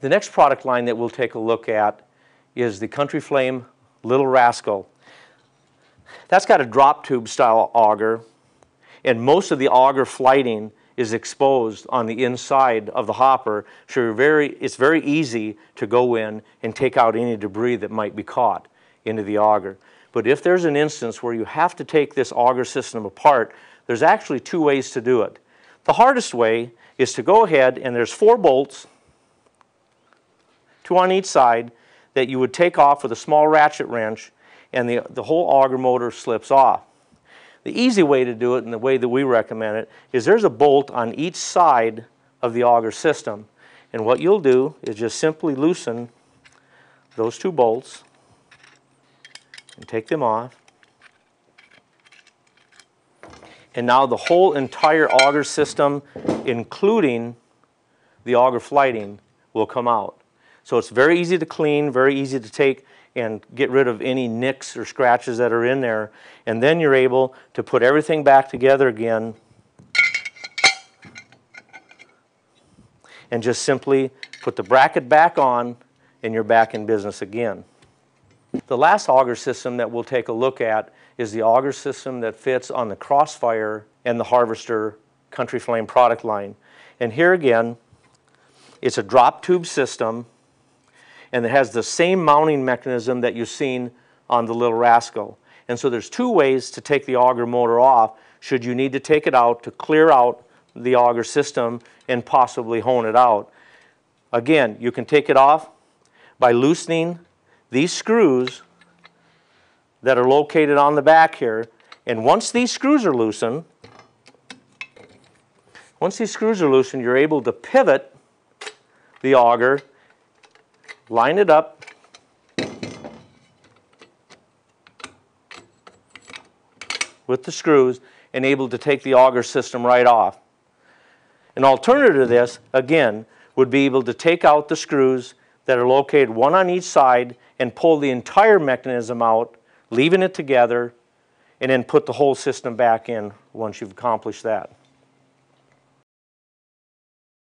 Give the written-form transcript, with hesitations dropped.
The next product line that we'll take a look at is the Country Flame Little Rascal. That's got a drop tube style auger, and most of the auger flighting is exposed on the inside of the hopper, so it's very easy to go in and take out any debris that might be caught into the auger. But if there's an instance where you have to take this auger system apart, there's actually two ways to do it. The hardest way is to go ahead, and there's 4 bolts, 2 on each side, that you would take off with a small ratchet wrench, and the whole auger motor slips off. The easy way to do it, and the way that we recommend it, is there's a bolt on each side of the auger system. And what you'll do is just simply loosen those 2 bolts and take them off. And now the whole entire auger system, including the auger flighting, will come out. So it's very easy to clean, very easy to take and get rid of any nicks or scratches that are in there, and then you're able to put everything back together again and just simply put the bracket back on, and you're back in business again. The last auger system that we'll take a look at is the auger system that fits on the Crossfire and the Harvester Country Flame product line. And here again, it's a drop tube system, and it has the same mounting mechanism that you've seen on the Little Rascal. And so there's 2 ways to take the auger motor off should you need to take it out to clear out the auger system and possibly hone it out. Again, you can take it off by loosening these screws that are located on the back here. And once these screws are loosened, you're able to pivot the auger, line it up, with the screws, and able to take the auger system right off. An alternative to this, again, would be able to take out the screws that are located 1 on each side and pull the entire mechanism out, leaving it together, and then put the whole system back in once you've accomplished that.